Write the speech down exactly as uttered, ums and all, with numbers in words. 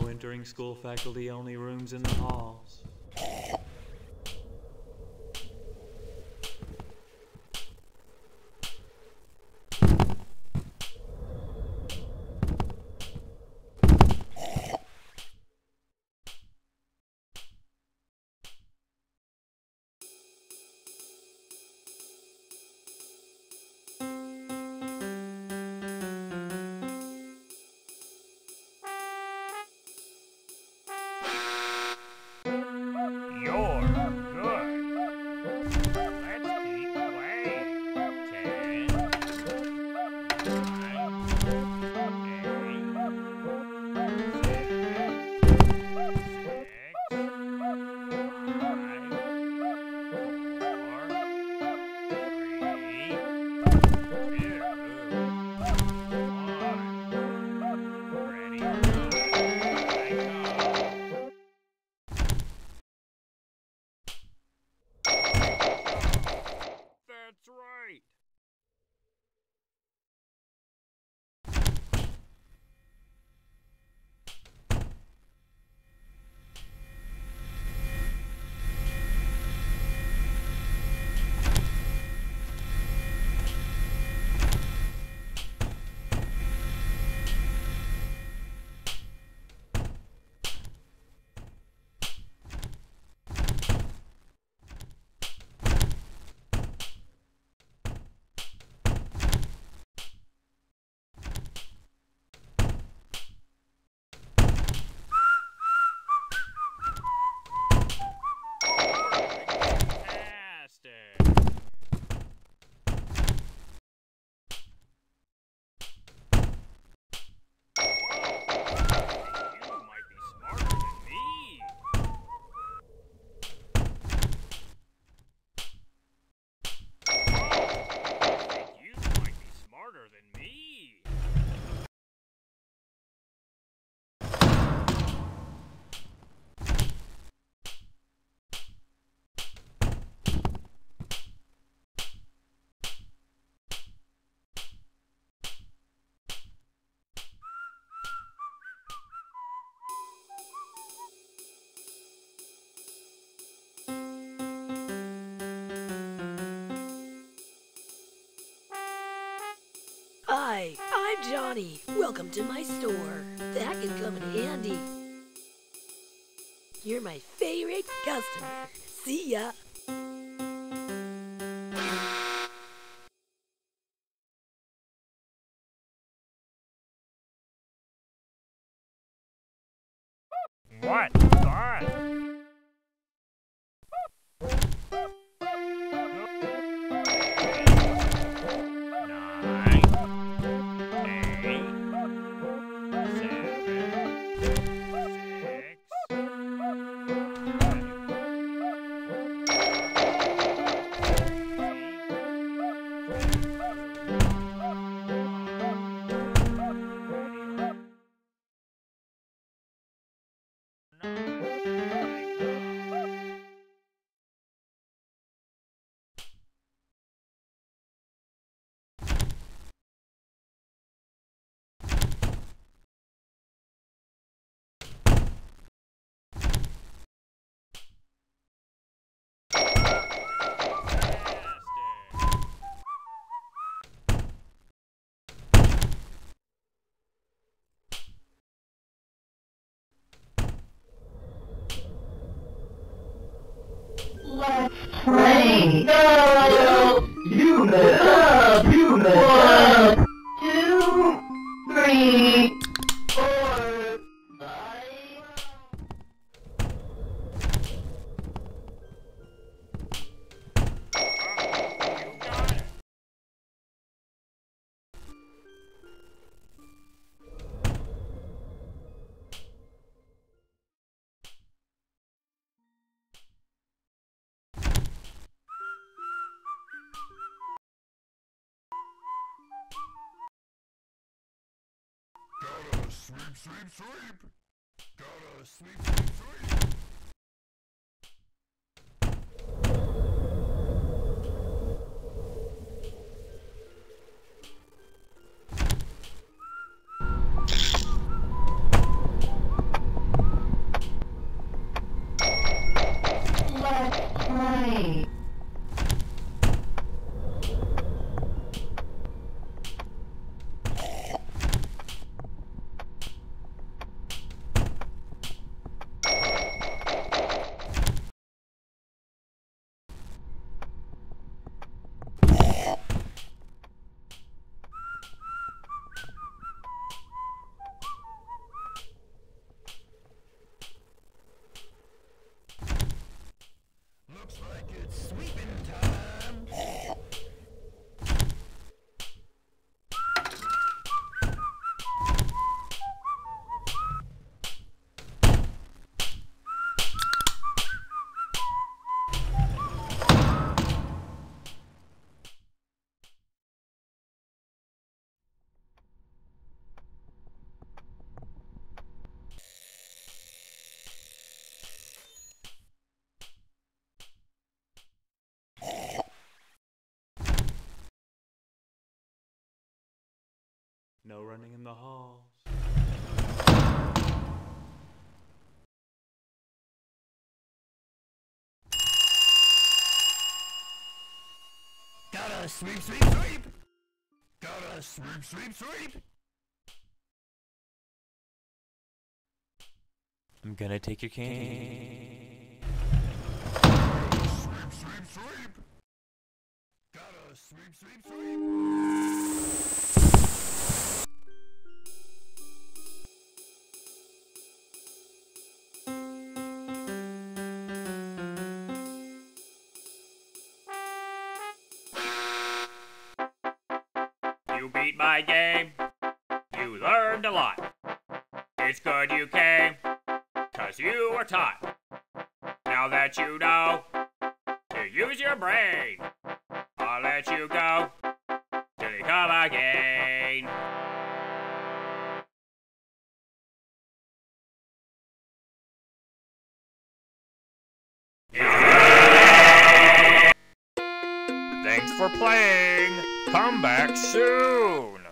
No entering school faculty, only rooms in the halls. Hi, I'm Johnny. Welcome to my store. That can come in handy. You're my favorite customer. See ya. What? Let's play! Go! You mess up! You mess up! One, two, three, four, five. Sweep, sweep, sweep! Gotta sweep, sweep, sweep! No running in the halls. Gotta sweep, sweep, sweep! Gotta sweep, sweep, sweep! I'm gonna take your cane. Gotta sweep, sweep, sweep! Gotta sweep, sweep, sweep! You beat my game, you learned a lot. It's good you came, cause you were taught. Now that you know, to use your brain, I'll let you go, till you come again. Thanks for playing! Come back soon!